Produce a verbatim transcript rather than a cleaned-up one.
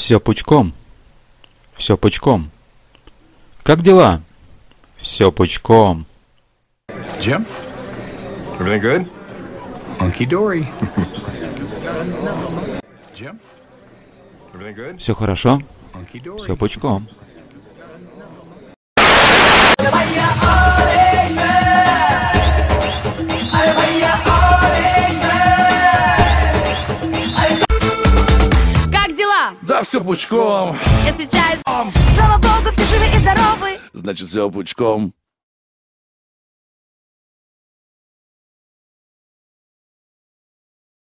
Все пучком. Все пучком. Как дела? Все пучком. Jim? Everything good? Hunky dory. Jim? Everything good? Все хорошо? Все пучком. Да, все пучком. Я встречаюсь. Слава Богу, все живы и здоровы. Значит, все пучком.